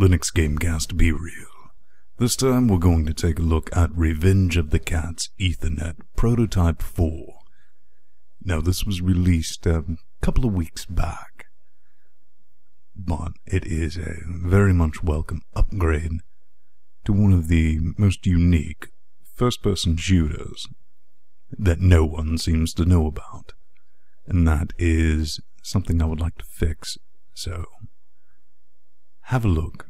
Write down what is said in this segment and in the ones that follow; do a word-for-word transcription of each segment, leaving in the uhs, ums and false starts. Linux GameCast B-Reel. This time we're going to take a look at Revenge of the Cats Ethernet Prototype four. Now this was released a couple of weeks back, but it is a very much welcome upgrade to one of the most unique first-person shooters that no one seems to know about, and that is something I would like to fix. So have a look,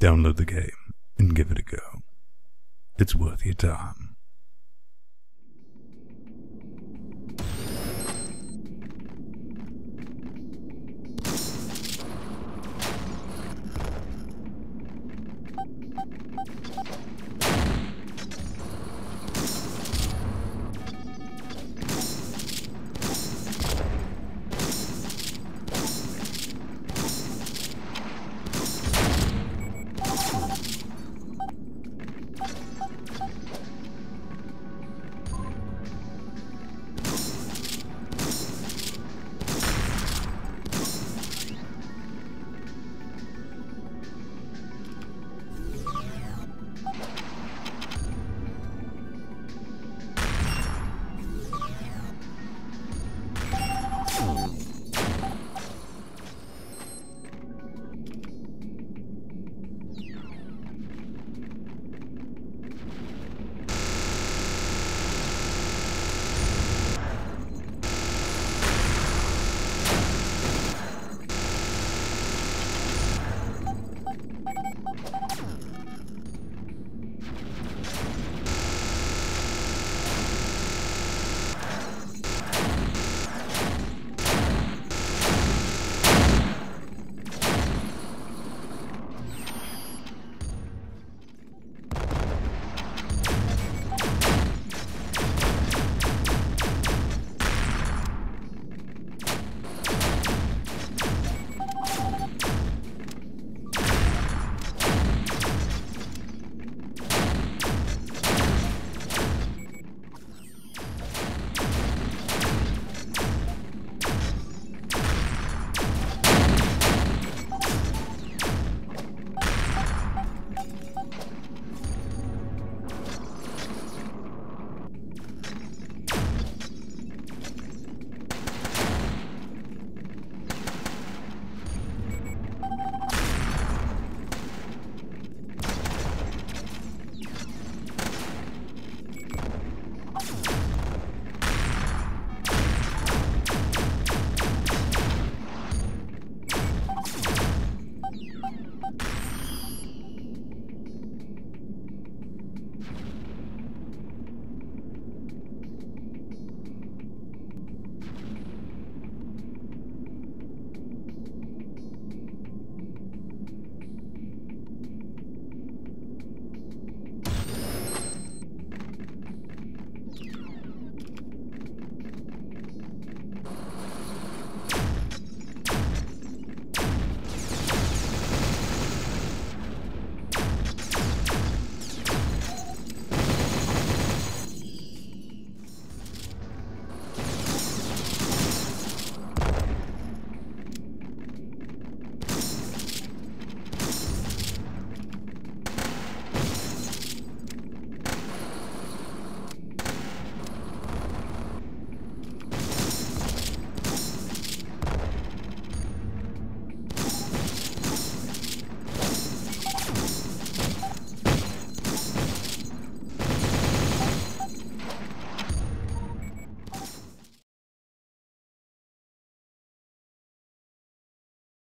download the game, and give it a go. It's worth your time.